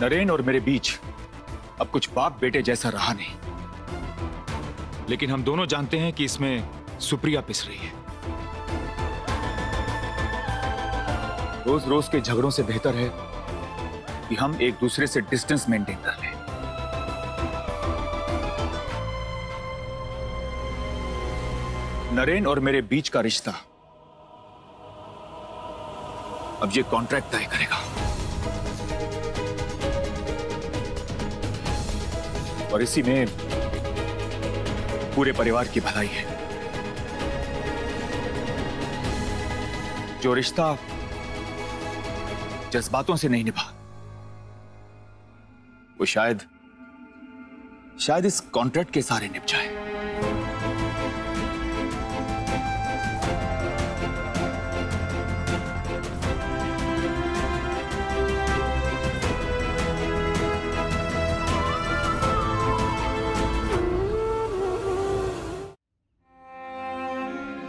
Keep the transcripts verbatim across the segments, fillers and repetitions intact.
नरेन और मेरे बीच अब कुछ बाप बेटे जैसा रहा नहीं, लेकिन हम दोनों जानते हैं कि इसमें सुप्रिया पिस रही है। रोज रोज के झगड़ों से बेहतर है कि हम एक दूसरे से डिस्टेंस मेंटेन कर लें। नरेन और मेरे बीच का रिश्ता अब ये कॉन्ट्रैक्ट तय करेगा और इसी में पूरे परिवार की भलाई है। जो रिश्ता जज्बातों से नहीं निभा, वो शायद शायद इस कॉन्ट्रैक्ट के सारे निभ जाए।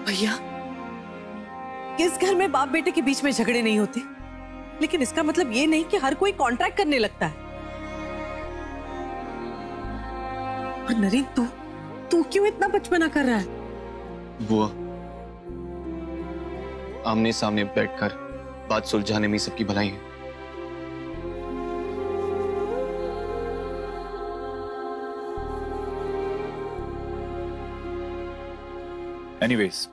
भैया, इस घर में बाप बेटे के बीच में झगड़े नहीं होते, लेकिन इसका मतलब ये नहीं कि हर कोई कॉन्ट्रैक्ट करने लगता है। और नरेन, तू तू क्यों इतना बचपना कर रहा है? बुआ, आमने सामने बैठकर बात सुलझाने में सबकी भलाई है। एनीवेज,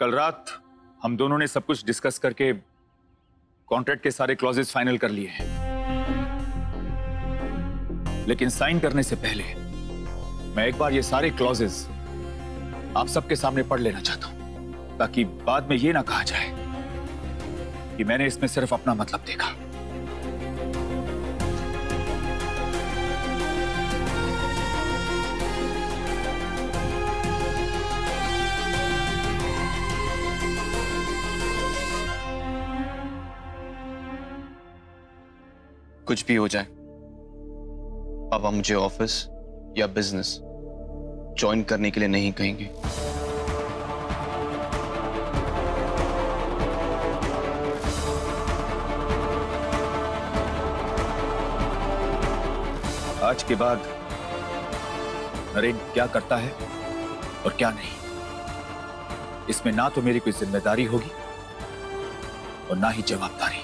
कल रात हम दोनों ने सब कुछ डिस्कस करके कॉन्ट्रैक्ट के सारे क्लॉजेस फाइनल कर लिए हैं, लेकिन साइन करने से पहले मैं एक बार ये सारे क्लॉजेस आप सबके सामने पढ़ लेना चाहता हूं, ताकि बाद में ये ना कहा जाए कि मैंने इसमें सिर्फ अपना मतलब देखा। कुछ भी हो जाए, अब हम मुझे ऑफिस या बिजनेस ज्वाइन करने के लिए नहीं कहेंगे। आज के बाद नरेन क्या करता है और क्या नहीं, इसमें ना तो मेरी कोई जिम्मेदारी होगी और ना ही जवाबदारी।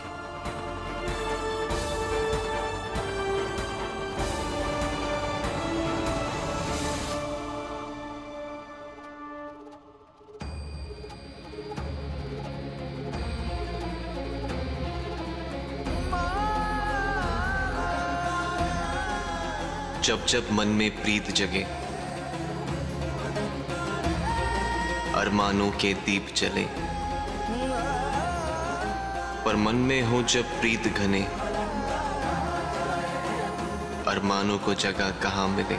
जब जब मन में प्रीत जगे, अरमानों के दीप जले, पर मन में हो जब प्रीत घने, अरमानों को जगह कहाँ मिले।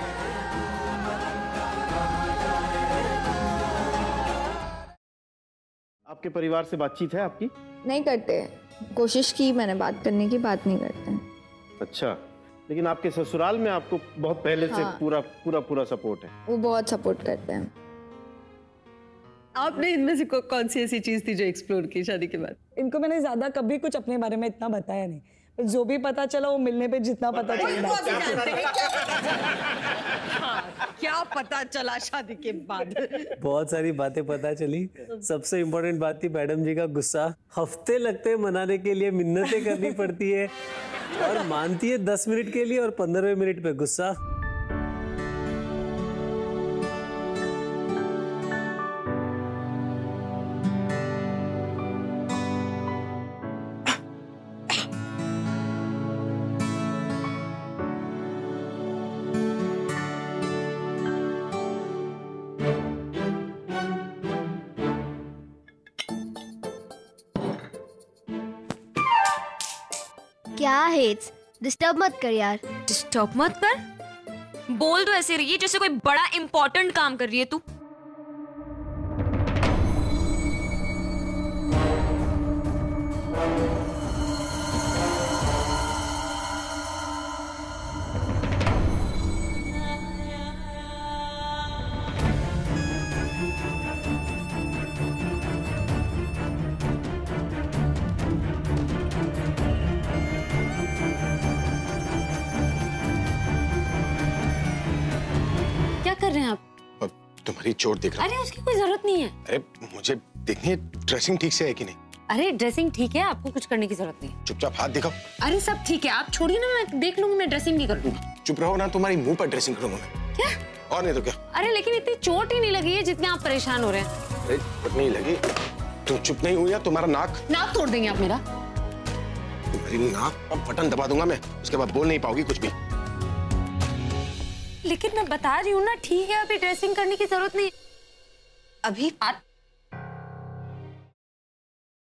आपके परिवार से बातचीत है आपकी? नहीं करते, कोशिश की मैंने बात करने की, बात नहीं करते। अच्छा, लेकिन आपके ससुराल में आपको बहुत पहले हाँ। से पूरा पूरा पूरा सपोर्ट है। वो बहुत सपोर्ट करते हैं। आपने इनमें से कौन सी ऐसी चीज थी जो एक्सप्लोर की शादी के बाद? इनको मैंने ज्यादा कभी कुछ अपने बारे में इतना बताया नहीं, जो भी पता चला वो मिलने पे जितना पता चला। क्या पता चला शादी के बाद? बहुत सारी बातें पता चली। सबसे इम्पोर्टेंट बात थी मैडम जी का गुस्सा। हफ्ते लगते मनाने के लिए, मिन्नतें करनी पड़ती है और मानती है दस मिनट के लिए, और पंद्रहवें मिनट पे गुस्सा। क्या हेट्स, डिस्टर्ब मत कर यार। डिस्टर्ब मत कर बोल दो, ऐसे रही है जैसे कोई बड़ा इंपॉर्टेंट काम कर रही है तू। तुम्हारी चोट दिख रही है। अरे उसकी कोई जरूरत नहीं है। अरे मुझे देखनी है ड्रेसिंग ठीक से है कि नहीं। अरे ड्रेसिंग ठीक है, आपको कुछ करने की जरूरत नहीं है। चुपचाप हाथ दिखाओ। अरे सब ठीक है, आप छोड़िए ना, मैं देख लूंगी, मैं ड्रेसिंग नहीं कर लूंगा। चुप रहो ना, तुम्हारी मुँह पर ड्रेसिंग करूंगा मैं। क्या? और नहीं तो क्या। अरे लेकिन इतनी चोट ही नहीं लगी है जितने आप परेशान हो रहे हैं। अरे चोट नहीं लगी, तुम चुप नहीं हुई, तुम्हारा नाक नाक तोड़ देंगे आप मेरा। तुम्हारी नाक पर बटन दबा दूंगा मैं, उसके बाद बोल नहीं पाओगी कुछ भी। लेकिन मैं बता रही हूँ ना, ठीक है अभी ड्रेसिंग करने की जरूरत नहीं। अभी आप